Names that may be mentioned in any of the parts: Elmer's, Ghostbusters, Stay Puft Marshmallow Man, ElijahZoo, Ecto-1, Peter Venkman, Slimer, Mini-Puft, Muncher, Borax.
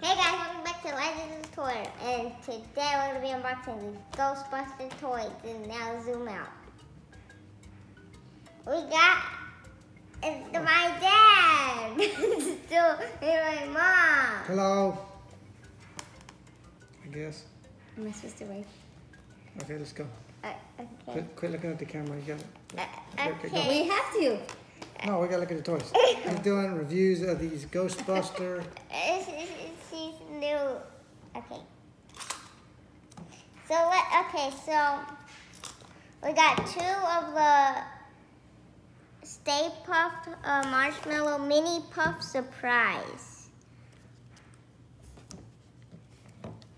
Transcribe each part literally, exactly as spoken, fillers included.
Hey guys, welcome back to ElijahZoo Toy, and today we're gonna be unboxing these Ghostbusters toys. And now zoom out. We got it's my dad, so and my mom. Hello. I guess. Am I supposed to wait? Okay, let's go. Uh, okay. Quit, quit looking at the camera. You got it. Uh, okay. We have to. No, we gotta look at the toys. I'm doing reviews of these Ghostbusters. She's new. Okay. So what? Okay, so we got two of the Stay Puft uh, Marshmallow Mini Puff Surprise.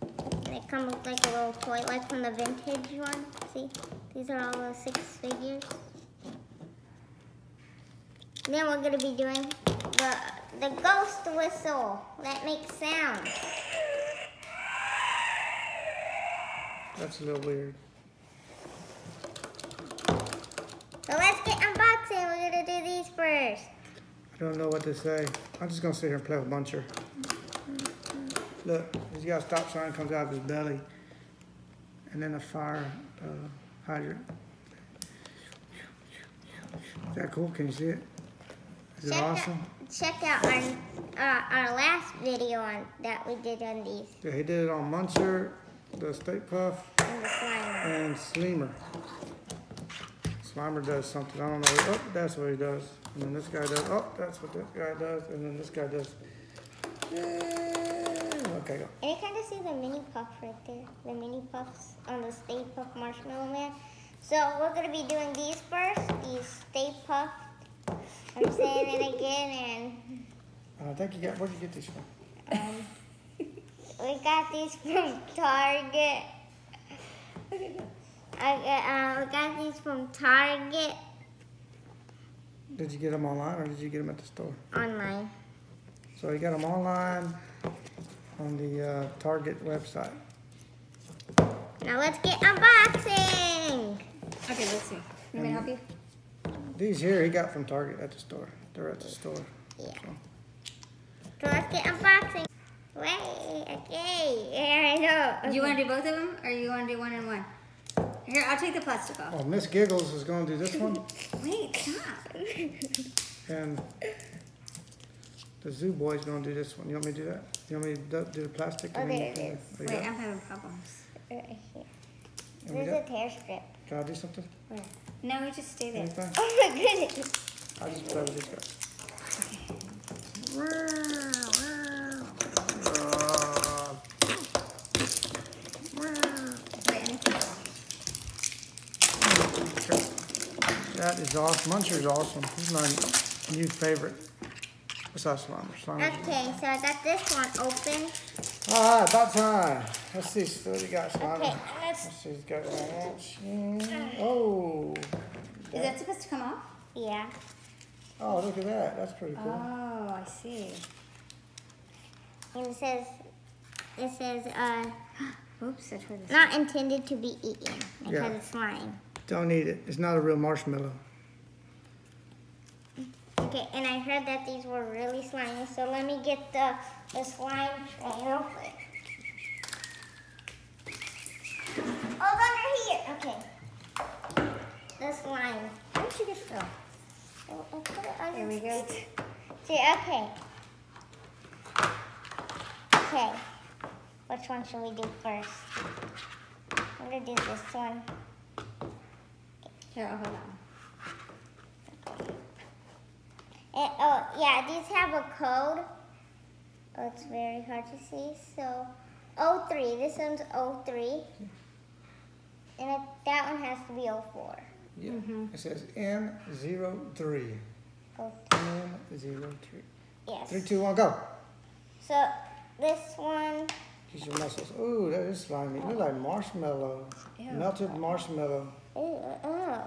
And it comes with like a little toy, like from the vintage one. See, these are all the six figures. And then we're gonna be doing the the ghost whistle that makes sound. That's a little weird. So let's get unboxing. We're gonna do these first. I don't know what to say. I'm just gonna sit here and play with Muncher. Mm-hmm. Look, he's got a stop sign comes out of his belly, and then a fire uh, hydrant. Is that cool? Can you see it? Is check it awesome? Out, check out our, uh, our last video on that we did on these. Yeah, he did it on Muncher, the Stay Puft, and the Slimer. And Slimer. Slimer does something. I don't know. Oh, that's what he does. And then this guy does. Oh, that's what this guy does. And then this guy does. Yeah. Okay, go. And you kind of see the mini puff right there. The mini puffs on the Stay Puft Marshmallow Man. So we're going to be doing these first. These Stay Puft. I'm saying it again, and I think you got. Where'd you get these from? Um, we got these from Target. I uh, we got these from Target. Did you get them online, or did you get them at the store? Online. So you got them online on the uh, Target website. Now let's get unboxing. Okay, let's see. Can I help you? These here he got from Target at the store. They're at the store. Yeah. So, so let's get unboxing. Wait, okay. Here I go. Okay. Do you want to do both of them, or you want to do one and one? Here, I'll take the plastic off. Well, Miss Giggles is going to do this one. Wait, stop. And the Zoo Boy's going to do this one. You want me to do that? You want me to do the plastic? Oh, there it is. Wait, got? I'm having problems. Right here. There's a tear strip. Can I do something? Where? No, we just stay there. Anything? Oh my goodness! I'll just play with this guy. Okay. That is awesome. Muncher's awesome. He's my new favorite. Besides Slimer. Slimer's okay, good. So I got this one open. Ah, about time. Let's see what you got, Slimer. Okay, let's... let's see what you got. Oh. That... Is that supposed to come off? Yeah. Oh, look at that. That's pretty cool. Oh, I see. And it says, it says, uh, oops, I tore this. Not intended to be eaten because yeah. It's slime. Don't eat it. It's not a real marshmallow. Okay, and I heard that these were really slimy, so let me get the, the slime tray real quick. Oh, under here! Okay. The slime. Where did you get it? Oh, I put it under. There we go. See, okay. Okay. Which one should we do first? I'm going to do this one. Here, I'll hold on. And, oh, yeah, these have a code. Oh, it's very hard to see. So, oh three. This one's oh three. And it, that one has to be oh four. Yeah. Mm-hmm. It says N zero three. Oh, N zero three. Yes. three, two, one, go. So, this one. Use your muscles. Ooh, that is slimy. It looks like marshmallow. Ew. Melted marshmallow. Ew, oh.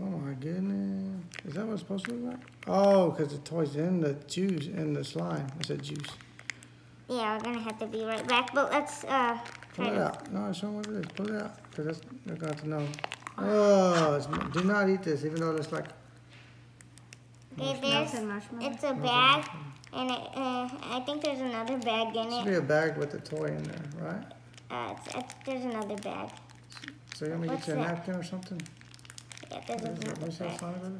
Oh my goodness. Is that what it's supposed to look like? Oh, because the toy's in the juice, in the slime. I said juice. Yeah, we're going to have to be right back, but let's uh, pull it out. No, show them what it is. Pull it out, because they're going to have to know. Oh, it's, do not eat this, even though it's like There, there's, it's a bag, and it, uh, I think there's another bag in it. Should be a bag with a toy in there, right? Uh, it's, it's, there's another bag. So you want me to get you a napkin or something? Yeah, there's what another it, bag.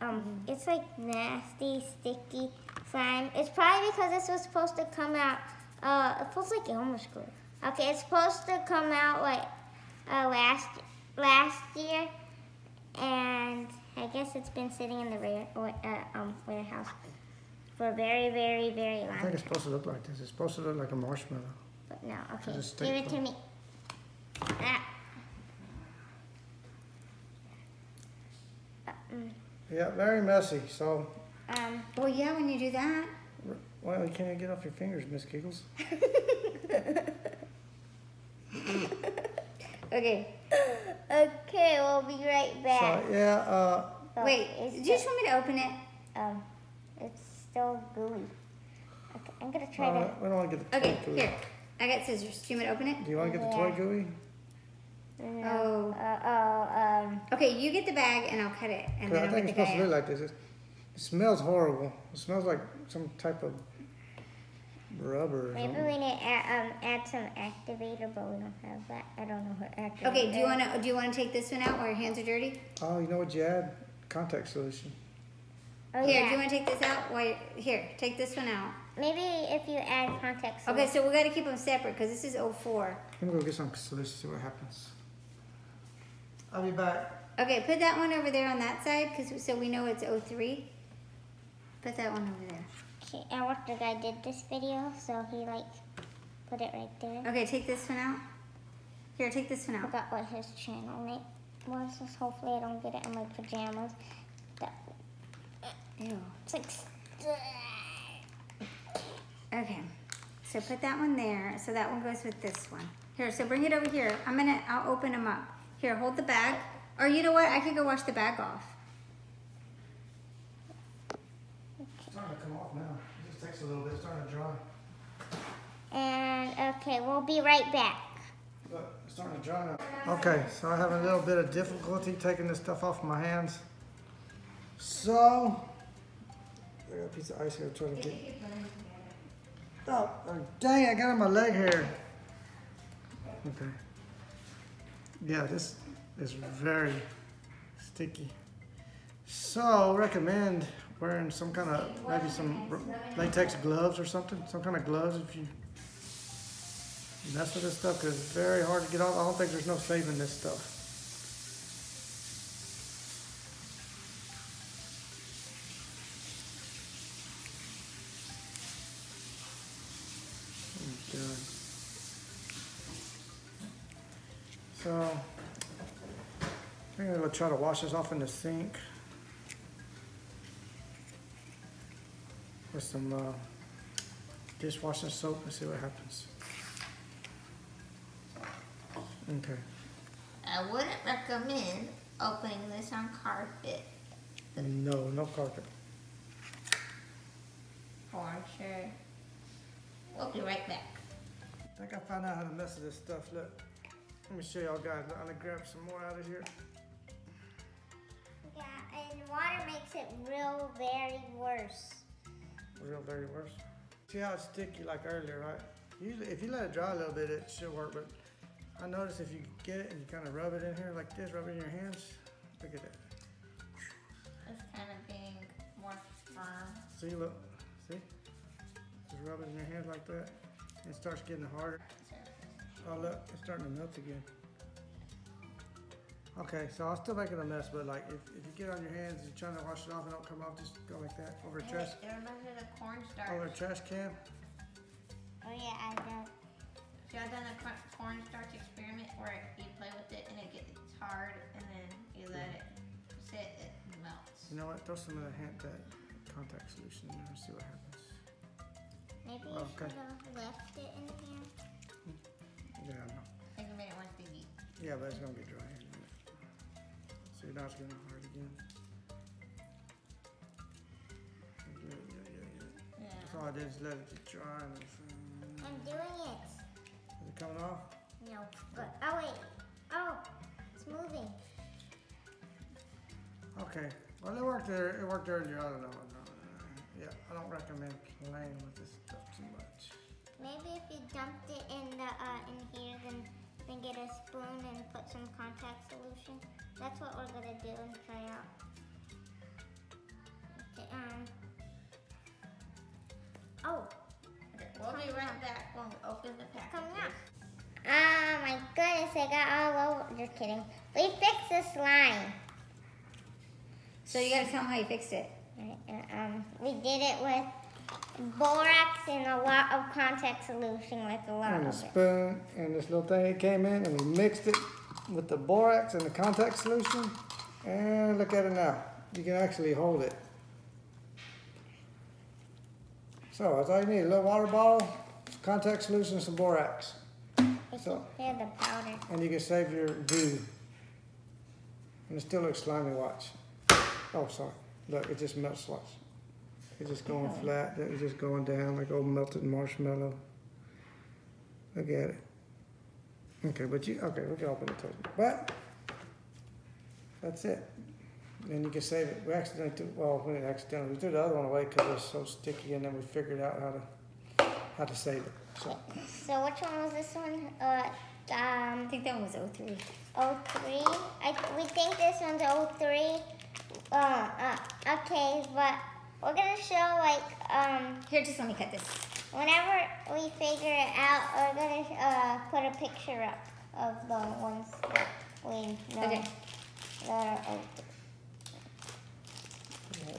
Um, it's like nasty, sticky slime. It's probably because this was supposed to come out. Uh, it feels like Elmer's glue. Okay, it's supposed to come out like uh, last last year, and I guess it's been sitting in the rare, uh, um, warehouse for very, very, very long. I think it's supposed to look like this. It's supposed to look like a marshmallow. But no, okay. Give it to me. Ah. Uh, mm. Yeah, very messy. So. Um. Well, yeah. When you do that. Well, you can't get off your fingers, Miss Giggles. Okay. Okay, we'll be right back. So, yeah, uh... So wait, do you just want me to open it? Um, it's still gooey. Okay, I'm going to try uh, to... We don't want to get the toy okay, gooey. Here. I got scissors. Do you want me to open it? Do you want to get yeah. the toy gooey? No. Oh. Uh, oh, um... Okay, you get the bag, and I'll cut it. And then I think it's supposed to look like this. It smells horrible. It smells like some type of... Rubber. Maybe we need to add, um, add some activator, but we don't have that. I don't know what activator. Okay, do you want to do you want to take this one out while your hands are dirty? Oh, you know what you add? Contact solution. Oh, here, yeah. do you want to take this out? While here, take this one out. Maybe if you add contact solution. Okay, so we got to keep them separate because this is oh four. I'm gonna go get some solution, see what happens. I'll be back. Okay, put that one over there on that side, cause so we know it's oh three. Put that one over there. I watched the guy did this video, so he like put it right there. Okay, take this one out. Here, take this one out. I forgot what his channel name was. Hopefully I don't get it in my pajamas. That, ew. It's like... Okay, so put that one there. So that one goes with this one. Here, so bring it over here. I'm gonna, I'll open them up. Here, hold the bag. Or you know what? I could go wash the bag off. It's starting to come off now. It just takes a little bit. It's starting to dry. And, okay, we'll be right back. Look, it's starting to dry now. Okay, so I have a little bit of difficulty taking this stuff off my hands. So, I got a piece of ice here. I'm trying to get... Oh, dang, I got on my leg here. Okay. Yeah, this is very sticky. So, recommend... wearing some kind of, maybe some latex gloves or something, some kind of gloves if you mess with this stuff, because it's very hard to get off. I don't think there's no saving this stuff. Oh, God. So, I think I'm going to try to wash this off in the sink. With some uh, dishwashing soap and see what happens. Okay. I wouldn't recommend opening this on carpet. No, no carpet. For sure. We'll be right back. I think I found out how to mess with this stuff. Look, let me show y'all guys. I'm gonna grab some more out of here. Yeah, and water makes it real, very worse. Real very worse. See how it's sticky like earlier, right? Usually if you let it dry a little bit, it should work, but I notice if you get it and you kind of rub it in here like this, rub it in your hands, look at that. It's kind of being more firm. See, look, see? Just rub it in your hands like that, and it starts getting harder. Oh look, it's starting to melt again. Okay, so I'll still make it a mess, but like if, if you get on your hands and you're trying to wash it off and it don't come off, just go like that over a trash. It reminds me of the cornstarch. Over a trash can. Oh yeah, I done. So I've done a cornstarch experiment where you play with it and it gets hard, and then you let it sit, it melts. You know what? Throw some of the hand that contact solution in there and see what happens. Maybe oh, you okay. should have left it in here. Yeah, I know. I think you made it once big. Yeah, but it's gonna be dry. Now it's getting hard again. Yeah, yeah, yeah, yeah. yeah. That's all I did is let it just dry. And it's, um, I'm doing it. Is it coming off? No. Good. Oh, wait. Oh, it's moving. Okay. Well, it worked there. It worked earlier. I don't know. Yeah, I don't recommend playing with this stuff too much. Maybe if you dumped it in the uh, in here, then then get a spoon and put some contact solution. That's what we're gonna do and try out. Okay, um. Oh. Okay, we'll be right back when we open the package. Coming out. Oh my goodness! I got all over. You're kidding. We fixed the slime. So you gotta tell them how you fixed it. Right, and, um, we did it with borax and a lot of contact solution, like a lot and of a it. spoon and this little thing that came in, and we mixed it with the borax and the contact solution. And look at it now. You can actually hold it. So that's all you need: a little water bottle, contact solution, some borax. So yeah, the powder. And you can save your goo. And it still looks slimy. Watch. Oh, sorry. Look, it just melts. Watch. It's just going oh. flat. It's just going down like old melted marshmallow. Look at it. Okay, but you. Okay, we can open it. But that's it. Then you can save it. We accidentally threw, well, we didn't accidentally. We threw the other one away because it was so sticky, and then we figured out how to how to save it. So. So which one was this one? Uh, um, I think that one was oh three. oh three. I we think this one's oh three. Uh, uh, okay, but we're gonna show like um. Here, just let me cut this. Whenever we figure it out, we're gonna uh put a picture up of the ones that we know okay. that are oh three.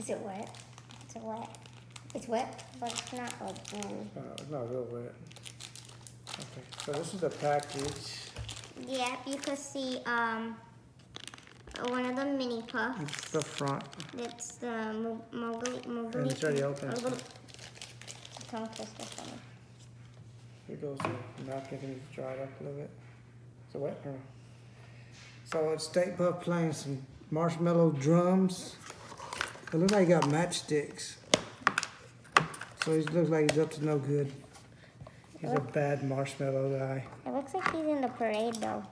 Is it wet? It's wet. It's wet, but it's not like blue. Uh, it's not real wet. Okay, so this is the package. Yeah, you can see um one of the mini puffs. It's the front. It's the mo mogul mogul. And it's already open. Tongue twister for me. Here goes the napkin. Can you dry it up a little bit? Is it wet or no? So it's Stay Puft playing some marshmallow drums. It looks like he got matchsticks. So he looks like he's up to no good. He's a bad marshmallow guy. It looks like he's in the parade though.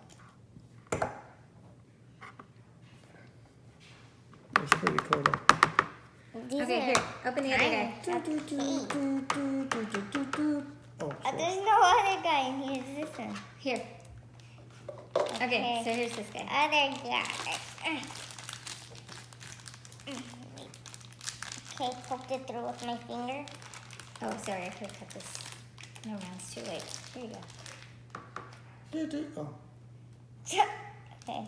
It's pretty cool though. Okay, here. Open the other guy. Oh, there's no other guy in here. It's this one. Here. Okay, okay, so here's this guy. Other guy. I poked it through with my finger. Oh, sorry, I could have cut this. No, rounds too late. Here you go. Do, do. Oh. Okay,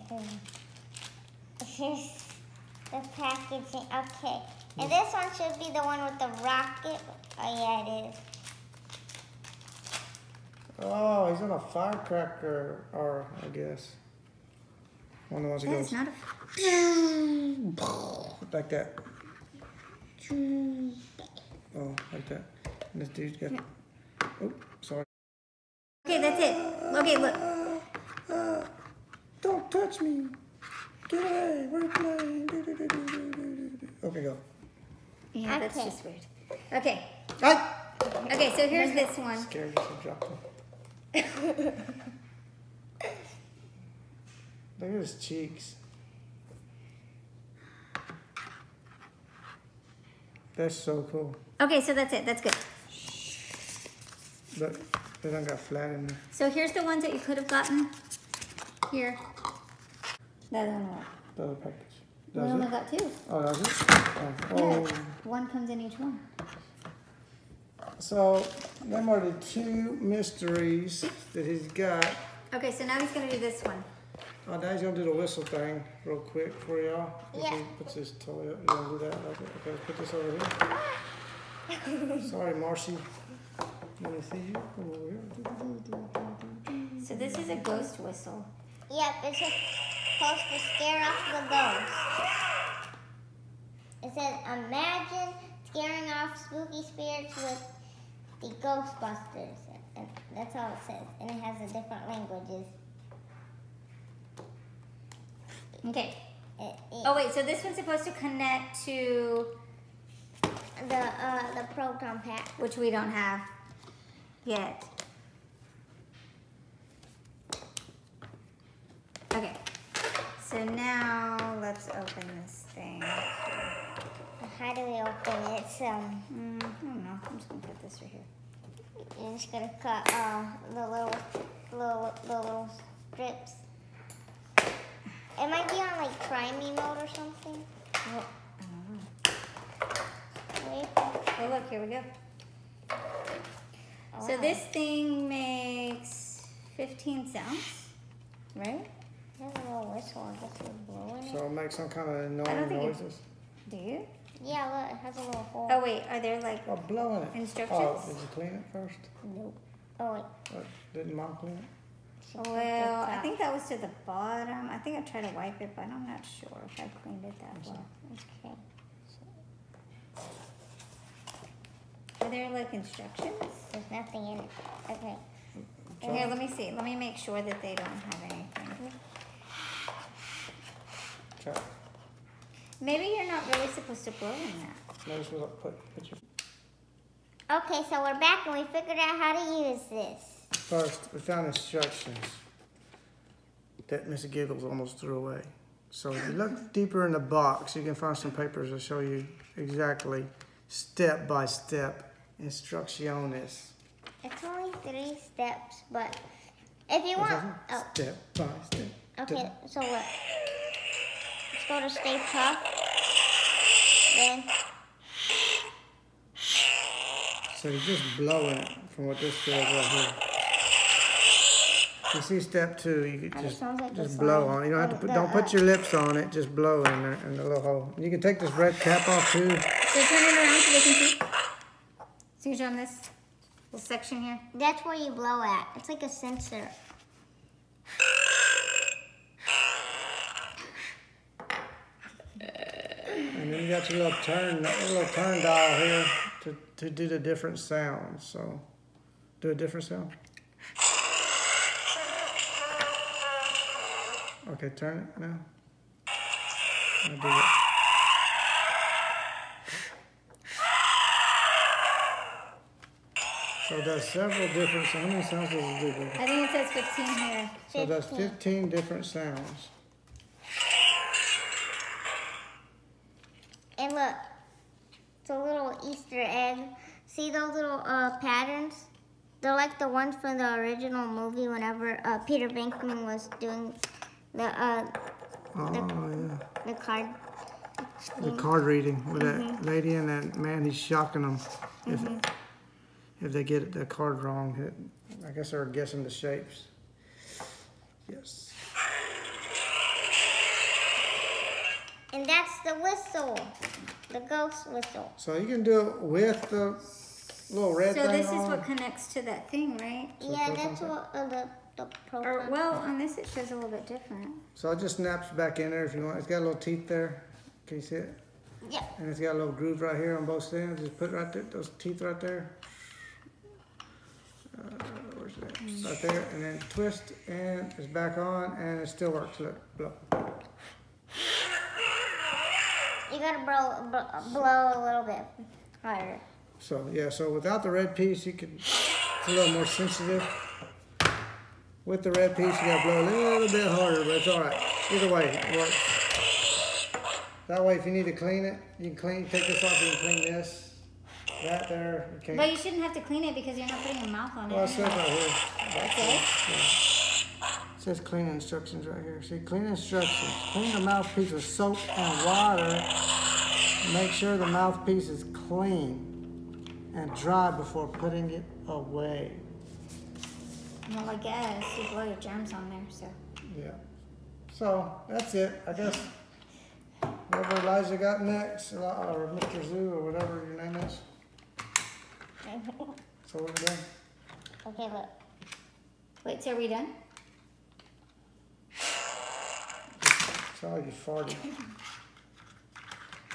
here's the packaging. Okay, and this one should be the one with the rocket. Oh, yeah, it is. Oh, he's on a firecracker, or I guess. One of the ones that yeah, goes a like that. Oh, like that. And this dude's got. No. Oh, sorry. Okay, that's it. Okay, look. Uh, uh, don't touch me. Get away. We're playing. Do, do, do, do, do, do. Okay, go. Yeah, that's okay. Just weird. Okay. Ah! Okay, so here's this one. Scared you to drop it. Look at his cheeks. That's so cool. Okay, so that's it. That's good. Look, they don't got flat in there. So here's the ones that you could have gotten. Here. That one. Went. The other package. We only got two. Oh, that was it? Oh. Oh. Yeah, one comes in each one. So, them are the two mysteries that he's got. Okay, so now he's going to do this one. Oh, now he's going to do the whistle thing real quick for y'all. Yeah. He puts his toy up. You going to do that? Okay, let's put this over here. Sorry, Marcy. Want to see you? Come over here. So this is a ghost whistle. Yep, it's supposed to scare off the ghosts. It says, imagine scaring off spooky spirits with the Ghostbusters. And that's all it says. And it has a different languages. Okay. Oh wait, so this one's supposed to connect to the uh, the proton pack, which we don't have yet. Okay. So now let's open this thing. How do we open it? So mm, I don't know. I'm just gonna put this right here. You're just gonna cut uh, the little, little, little strips. It might be on like try me mode or something. Well, I don't know. Oh look, here we go. Oh, wow. So this thing makes fifteen sounds, right? There's a little whistle. I guess it's blowing. So it makes some kind of annoying noises. It, do you? Yeah, look, it has a little hole. Oh wait, are there like oh, blowing it. instructions? Oh, did you clean it first? Nope. Oh wait. What, didn't Mom clean it? Well, I think that was to the bottom. I think I tried to wipe it, but I'm not sure if I cleaned it that well. Okay. Are there like instructions? There's nothing in it. Okay. Here, okay, let me see. Let me make sure that they don't have anything. Try. Maybe you're not really supposed to blow in that. Notice we put put your. Okay, so we're back and we figured out how to use this. First, we found instructions that Mister Giggles almost threw away. So if you look deeper in the box, you can find some papers that show you exactly step-by-step instructions. It's only three steps, but if you want... Oh. Step-by-step. Step. Okay, so what? Let's go to Stay Puft. Then... So you're just blowing it from what this feels right here. You see step two, you can just, like just blow on it. You don't have to put, don't put your lips on it, just blow in there in the little hole. You can take this red cap off too. So turn it around so they can see. So you're on this little section here. That's where you blow at. It's like a sensor. And then you got your little turn, little turn dial here to, to do the different sounds. So do a different sound. Okay, turn it now. I'll do it. So that's several different sounds. How many sounds does it do? Baby? I think it says fifteen here. So fifteen. That's fifteen different sounds. And look, it's a little Easter egg. See those little uh, patterns? They're like the ones from the original movie whenever uh, Peter Venkman was doing The, uh, oh, the, yeah. the card. The card reading with mm-hmm. that lady and that man. He's shocking them if, mm-hmm. it, if they get the card wrong. It, I guess they're guessing the shapes. Yes. And that's the whistle, the ghost whistle. So you can do it with the little red so thing. So this is on. What connects to that thing, right? So yeah, that's what uh, the. The or, well, on this it shows a little bit different. So it just snaps back in there if you want. It's got a little teeth there. Can you see it? Yeah. And it's got a little groove right here on both sides. Just put right there, those teeth right there. Uh, where's that? Right there. And then twist, and it's back on, and it still works. Look, blow. You gotta blow, blow, blow a little bit harder. So yeah. So without the red piece, you could. It's a little more sensitive. With the red piece, you gotta blow a little bit harder, but it's all right. Either way, it works. That way, if you need to clean it, you can clean, take this off, you can clean this. That there, you can't. But you shouldn't have to clean it because you're not putting your mouth on it. Well, it says right here. That's it? Yeah. It says clean instructions right here. See, clean instructions. Clean the mouthpiece with soap and water. Make sure the mouthpiece is clean and dry before putting it away. Well, I guess you blow your germs on there, so. Yeah. So, that's it. I guess whatever Elijah got next, or ElijahZoo, or whatever your name is. So, what are we doing? Okay, look. Wait, so are we done? It's all you farted.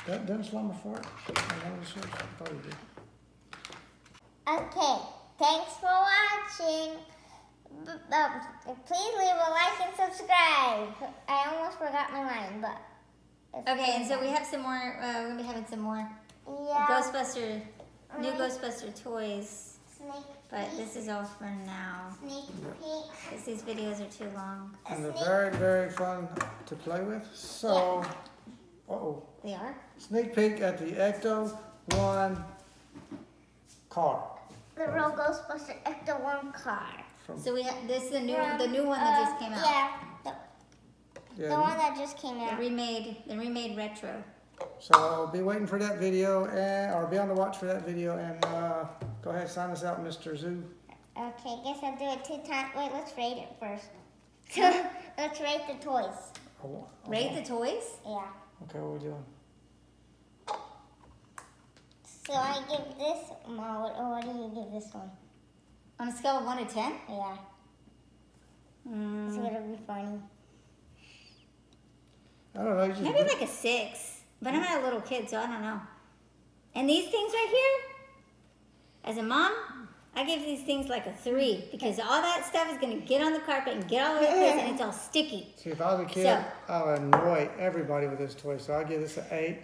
Didn't did Slimer fart? I know sure. I thought he did. Okay. Thanks for watching. Um, please leave a like and subscribe. I almost forgot my line, but okay. And so we have some more. Uh, we're gonna be having some more yeah. Ghostbuster, new Ghostbuster toys. Snake but peek. This is all for now. Snake peek. These videos are too long. And they're very, very fun to play with. So, yeah. Uh-oh. They are? Snake peek at the Ecto one car. The real Ghostbuster Ecto one car. From so we ha this is the new from, the new one that uh, just came out. Yeah. The, yeah, the one that just came out. The remade, the remade retro. So be waiting for that video, and, or be on the watch for that video, and uh, go ahead and sign us out, Mister Zoo. Okay, guess I'll do it two times. Wait, let's rate it first. Let's rate the toys. Oh, okay. Rate the toys? Yeah. Okay, what are we doing? So I give this, Mom, what do you give this one? On a scale of one to ten? Yeah. Mm. It's going to be funny. I don't know. You just maybe like a six. But I'm not a little kid, so I don't know. And these things right here, as a mom, I give these things like a three because all that stuff is going to get on the carpet and get all over the place, and it's all sticky. See, if I was a kid, so, I'll annoy everybody with this toy, so I give this an eight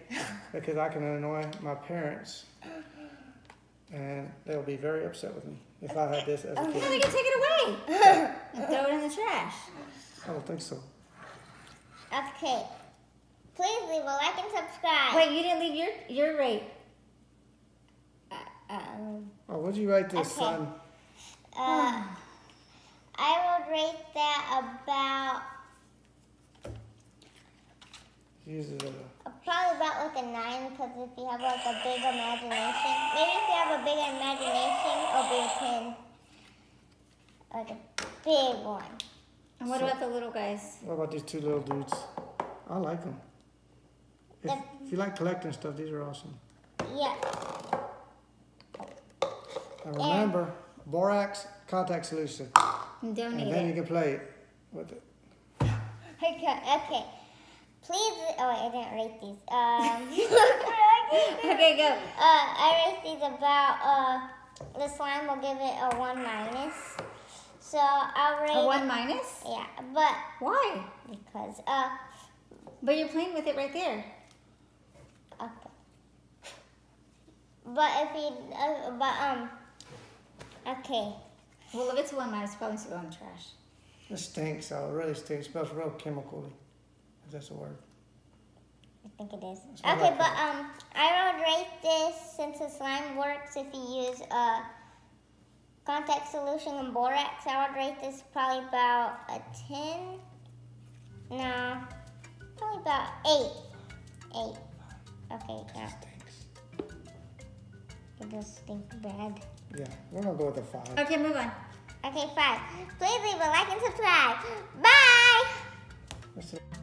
because I can annoy my parents, and they'll be very upset with me if okay. I had this as a kid. How are we going to take it away? And throw it in the trash. I don't think so. Okay. Please leave a like and subscribe. Wait, you didn't leave your your rate. Uh, um, oh, what'd you rate this, okay. son? Uh, I would rate that about. Use it a, probably about like a nine, because if you have like a big imagination, maybe if you have a big imagination, it'll be a ten, like a big one. And what so, about the little guys? What about these two little dudes? I like them. If, if you like collecting stuff, these are awesome. Yeah. And remember, and borax contact solution. Don't and need then it. You can play it with it. Okay. Okay. Please. Oh, wait, I didn't rate these. Um, okay, go. Uh, I rate these about. Uh, the slime will give it a one minus. So I'll rate a one it, minus. Yeah, but why? Because uh. But you're playing with it right there. Okay. But if you, uh, but um, okay. Well, if it's one minus, it's probably going in the trash. It stinks, though. It really stinks. It smells real chemically, if that's a word. I think it is. It okay, like but it. um, I would rate this, since the slime works if you use uh, contact solution and borax. I would rate this probably about a ten. No. Probably about eight. Eight. Okay, yeah. It stinks. It does stink bad. Yeah, we're gonna go with a five. Okay, move on. Okay, five. Please leave a like and subscribe. Bye!